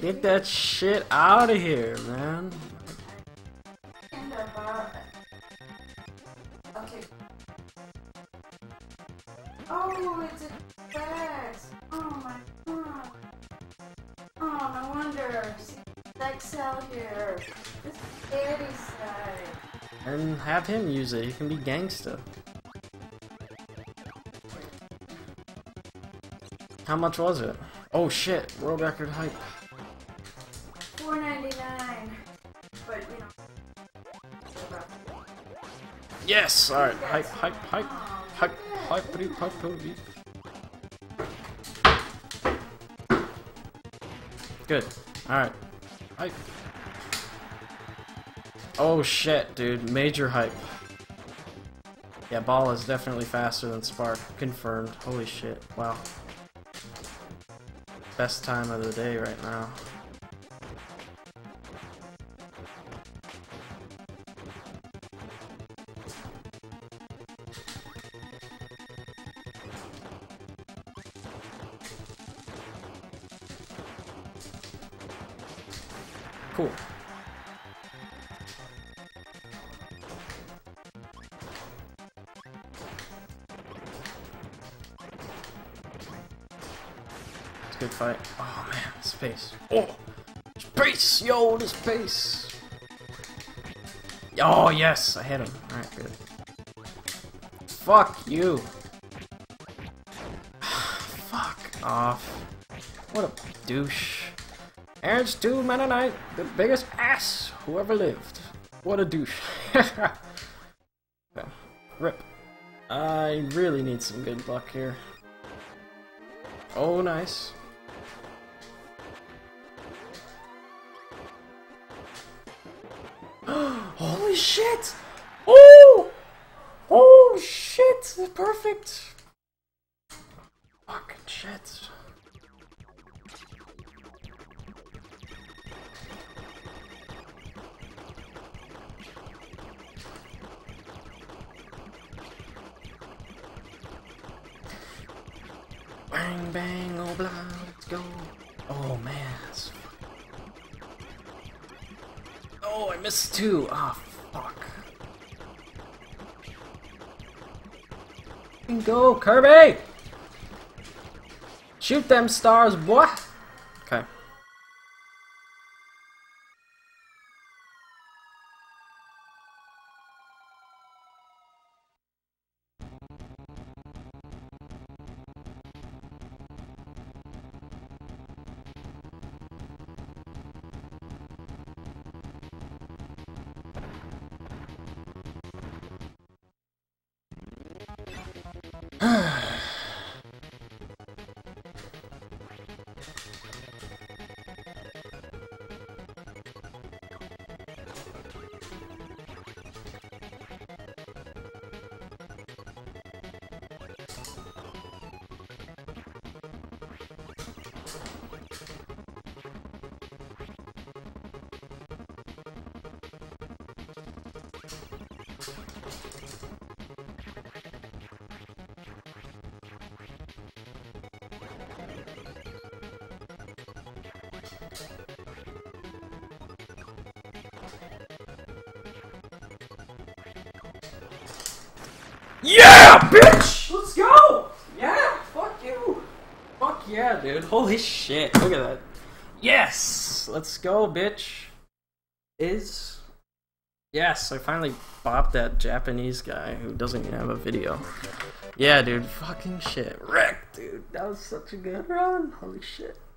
Get that shit out of here, man. Okay. Oh, it's a bags. Oh my god. Oh, no wonder. Dex out here. This is Daddy's side. And have him use it. He can be gangsta. How much was it? Oh shit, World Record Hype. $4.99. But you know. Yes! Alright, hype. Good. Alright. Hype. Oh shit, dude. Major hype. Yeah, Ball is definitely faster than Spark. Confirmed. Holy shit. Wow. Best time of the day right now. Cool. Good fight. Oh man, space. Oh! Space! Yo, the space! Oh yes! I hit him. Alright, good. Fuck you! Fuck off. What a douche. Aaron's two men and I, the biggest ass who ever lived. What a douche. Okay. Rip. I really need some good luck here. Oh, nice. Holy shit! Oh! Oh shit! Perfect! Fucking shit. Bang, bang, oh blah, let's go. Oh man. Oh, I missed two. Ah, oh, fuck. Go, Kirby! Shoot them stars, boy! Okay. Yeah, bitch! Let's go! Yeah, fuck you! Fuck yeah, dude. Holy shit. Look at that. Yes! Let's go, bitch. Is... Yes, I finally bopped that Japanese guy who doesn't even have a video. Yeah, dude. Fucking shit. Wreck, dude. That was such a good run. Holy shit.